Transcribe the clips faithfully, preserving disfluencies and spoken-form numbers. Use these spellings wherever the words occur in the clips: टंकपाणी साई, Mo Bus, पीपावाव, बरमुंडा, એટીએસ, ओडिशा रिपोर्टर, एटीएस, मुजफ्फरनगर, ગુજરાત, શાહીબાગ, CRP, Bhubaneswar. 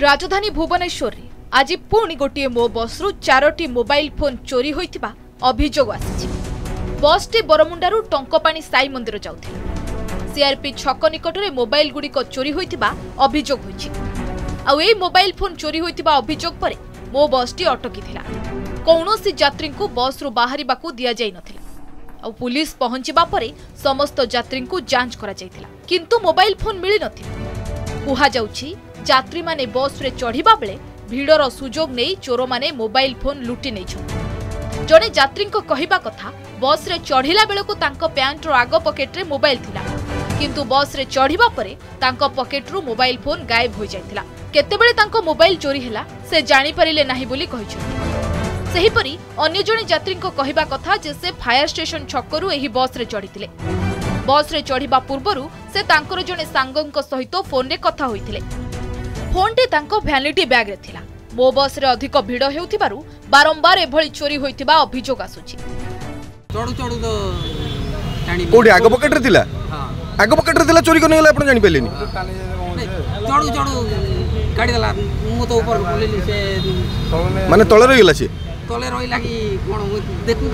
राजधानी भुवनेश्वर रे आज पुणी गोटे मो बस रु चारोटी मोबाइल फोन चोरी होइतिबा अभियोग आसी। बस टी बरमुंडारू टंकपाणी साई मंदिर जाउथिला। सीआरपी छक निकट रे मोबाइल गुडी को चोरी होइतिबा अभियोग होइछि। आ ए मोबाइल फोन चोरी होइतिबा अभियोग परे मो बस टी अटकी थिला। कोनोसी यात्री को बस रु बाहरिबाकू दिया जाय नथिला। आ पुलिस पहुंचीबा परे समस्त यात्री को जांच करा जायथिला, किंतु मोबाइल फोन मिलि नथिला। कुहा जाउछि यात्री माने बस रे चढ़ीबा बेले भीड़र सुजोग नहीं चोर माने मोबाइल फोन लुटि नहीं। जड़े यात्री कहवा कथा बस रे चढ़ला बेलू पैंटर आग पकेट्रे मोबाइल थिला, किंतु बस रे चढ़ीबा परे तांको पकेट्रु मोबाइल फोन गायब हो जाइतिला। केतेबेले तांको मोबाइल चोरी हैला से जानी परिले नाही बोली कहिछथि। सेहीपरि अन्य जणे यात्री कहवा कथा जे से फायर स्टेशन छकरु एही बस रे चढ़ीथिले। बस रे चढ़ीबा पूर्वरु से तांकर जणे सांगक सहित फोन रे कथा होइथिले। फोन टे तांको भ्यानिटी बैग रे थिला। मो बस रे अधिक भीड़ हेउथिबारु बारंबार एभळी चोरी होइतिबा अभियोग आसुछि। चढु चढु तो टाणी कोडी आग पकेट रे थिला। हां आग पकेट रे थिला, चोरी को नै गेला। आपण जानि पेलेनी चढु चढु गाडी देला। मु तो ऊपर बोलिली से माने तळे रहि गेला। से तळे रहि लागी कोन देखु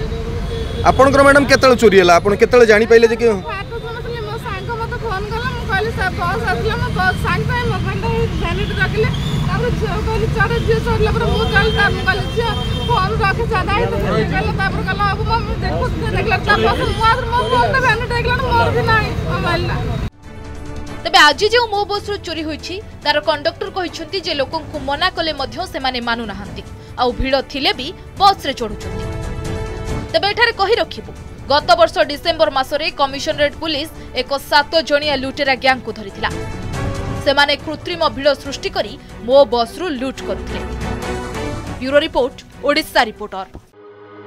आपण कर मैडम केतळे चोरी हैला आपण केतळे जानि पाइले जे के आटो समसले। मो सांग मत फोन करला, मु कहले सब बस आसला। मो बस सांग पे मोबाइल भ्यानिटी रखले। तापर कहले चढे जे सरला पर मु कहले ता मु कहले जे फोन रखे ज्यादा है। कहले तापर कहला अब मम्मी देखो देखला ता बस मोर मो फोन भ्यानिटी देखला मोर भी नाही मोबाइल ना। तबे आज जे मो बस रो चोरी होई छी तार कंडक्टर कहिसथि जे लोकन को मना कले मध्य से माने मानु नहंती आ भीड़ थिले भी बस रे चढु छथि। तबे एठारे कहि रखिबो गत वर्ष डिसेंबर मासरे कमिशनरेट पुलिस एक सात जणिया लुटेरा गैंग को धरिथिला। सेमाने कृत्रिम भीड़ सृष्टि करी मो बस रु लूट करथिले। Bureau report, ओडिशा रिपोर्टर।